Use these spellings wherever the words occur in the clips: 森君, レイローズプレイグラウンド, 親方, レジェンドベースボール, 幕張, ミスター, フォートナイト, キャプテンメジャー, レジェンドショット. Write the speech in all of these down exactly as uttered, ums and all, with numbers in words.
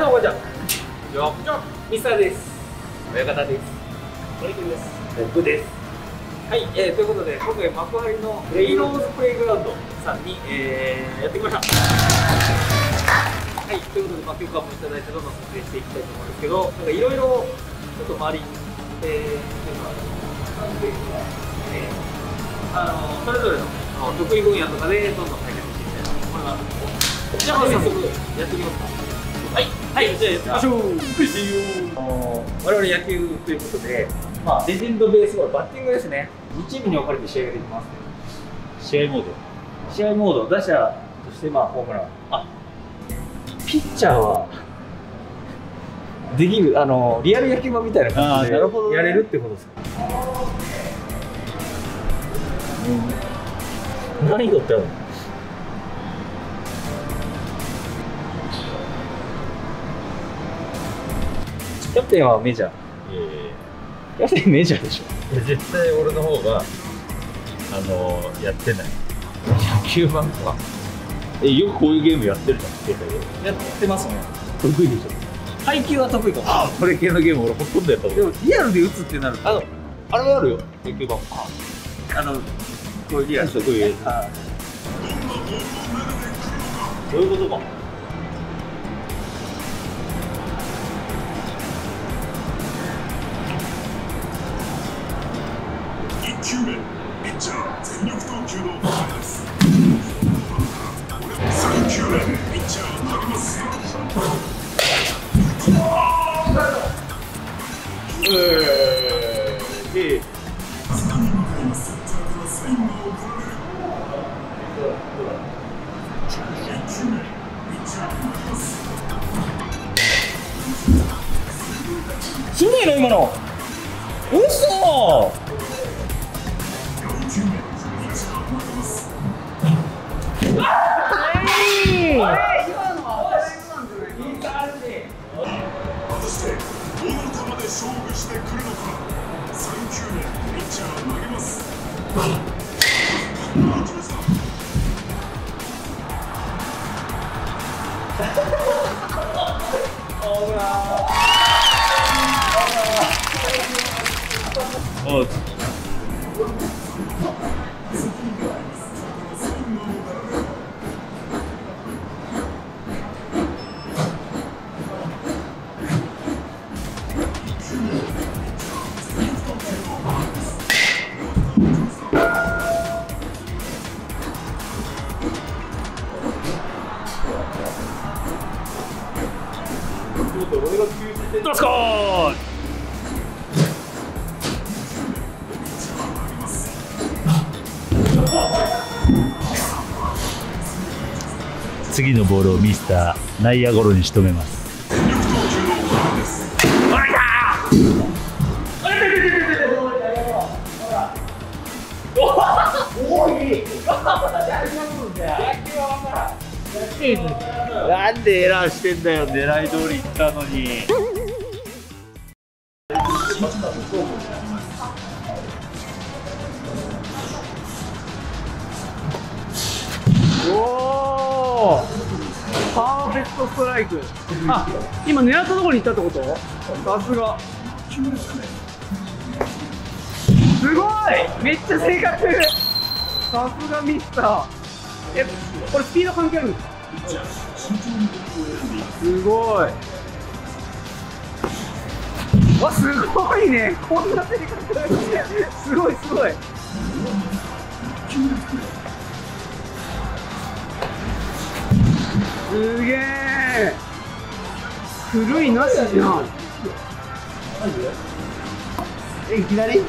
どうもこんにちは。こんにちは。ミスターです。親方です。森君です。僕です。はい、えー、ということで今回幕張のレイローズプレイグラウンドさんに、えー、やってきました。はい、ということでまあ許可もいただいてどんどん撮影していきたいと思うんですけど、なんかいろいろちょっと周りえー、っていうか、えー、あのそれぞれの得意分野とかでどんどん対決していきたいと思います。じゃあ早速やってみますか。はい、はい、じゃあやってみましょう。我々野球ということで、まあ、レジェンドベースボール、バッティングですね。にチームに分かれて試合ができます、ね、試合モード試合モード、打者として、まあ、ホームランあピッチャーはできるあの、リアル野球場みたいな感じでやれるってことですか、うん、何がってあるのキャプテンはメジャー。キャプテンメジャーでしょ。いや絶対俺の方があのー、やってない。野球版か。えよくこういうゲームやってるじゃん。やってますね。得意でしょ。配球は得意かも。ああこれ系のゲーム俺ほとんどやった。でもリアルで打つってなると。あのあれはあるよ。野球版。ああのこういうリアルで。そういうことか。いち球目、ピッチャー全力投球の場面です。さん球目、ピッチャー投げます。すごいな今の。嘘。勝負してくるのか。さん球目ピッチャー投げます。どうすか次のボールをミスター内野ゴロに仕留めます。なんでエラーしてんだよ、狙い通りいったのに。おお、パーフェクトストライク。あ、今狙ったところに行ったってこと？さすが。すごい、めっちゃ正確。さすがミスター。え、これスピード関係あるんですか？すごい。わ、すごいね。こんな正確な。すごいすごい。すげえ。古いなしじゃん。え、いきなり。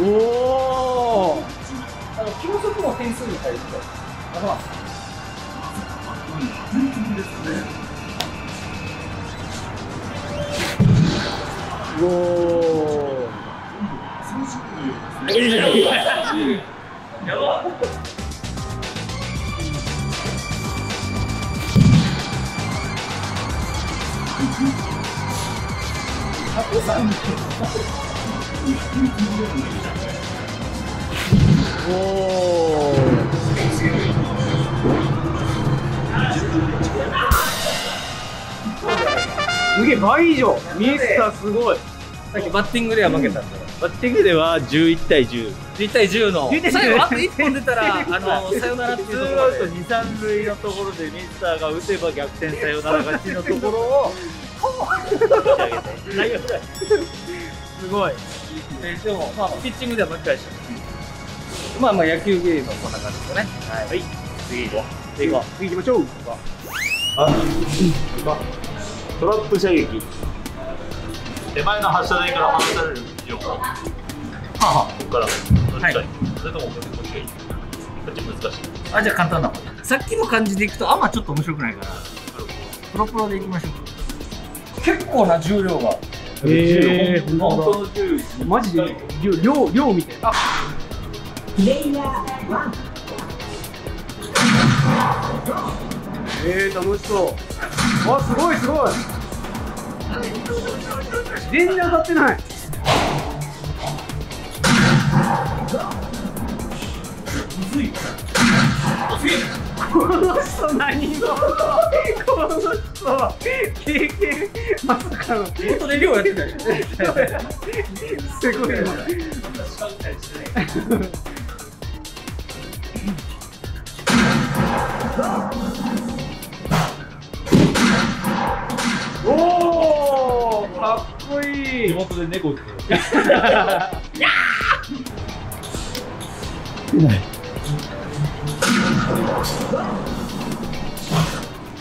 おお。あの、球速も点数に対して。あ、おお。Let's go. すげえ、倍以上ミスターすごい。さっきバッティングでは負けたんだろ、うん、バッティングではじゅういちたいじゅう、じゅういちたいじゅうの最後あといっぽん出たらあのサヨナラっていうところで、ツーアウト二三塁のところでミスターが打てば逆転サヨナラ勝ちのところをすごい。でもまあピッチングでは巻き返した。まあまあ野球ゲームはこんな感じですね。はい、次行こう、次行こう、次行きましょう。トラップ射撃、手前の発射台から放たれるような、はは、ここからどっちがいい、それともこっちがいい、こっち難しい。あ、じゃあ簡単な方。さっきの感じでいくとあんまちょっと面白くないからプロプロでいきましょう。結構な重量が、えー、本当の重量、マジで量量みたいな。プレイヤーワン、えー、楽しそう。あ、すごいすごい、全然当たってない。この人何者？この人経験まさかの。本当に量やってたよ。すごいな。おお、かっこいい。地元で猫ってる。いやー。いない。終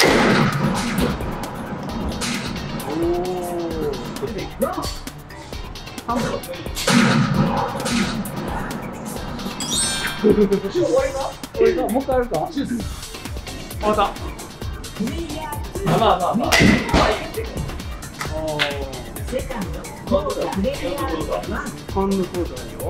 わりか？終わりか？もう一回あるか？また。まあまあまあまあ。コンヌコーダよ。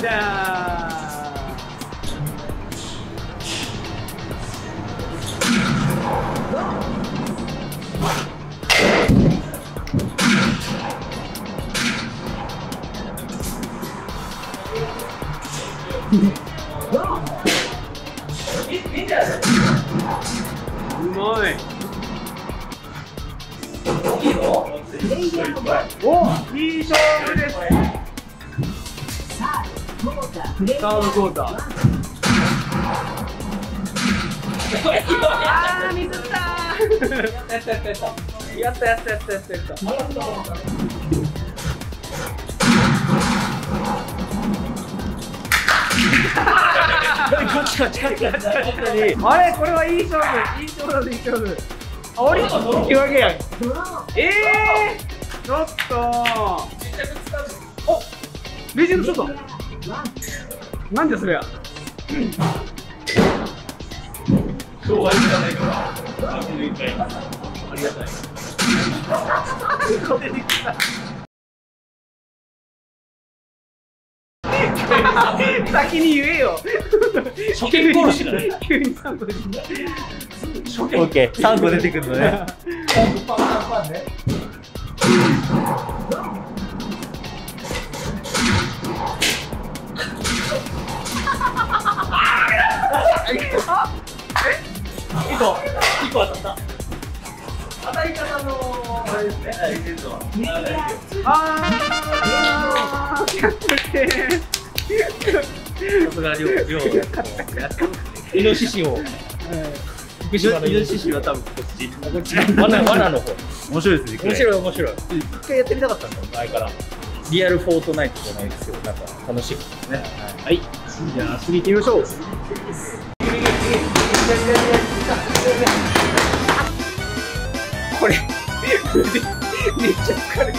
じゃあうまい。お、いい勝負です。サードクォーター。ああ、ミスったー。やったやったやった。やったやったやったやったやった。こっちこっちこっちこっち。あれ、これはいい勝負、いい勝負、いい勝負。あ、俺も乗ってるわけやん。ええー、ちょっと。お、レジェンドショット。なんでそれや。そうはいいじゃないか。ありがたい。これできた。先に言えよ。初見殺しだね。急にさんこ出てくる。オッケー、さんこ出てくるのね。パンパンパンね。いっこ当たった。当たり方のあれですね。あー、さすが量量イノシシを、福島のイノシシは多分こっち、わなわなの方。面白いですね。面白い面白い。一回やってみたかったんだもん前から。リアルフォートナイトじゃないですけど、なんか楽しいですね。はい、じゃあ次行ってみましょう。これめっちゃ疲れる。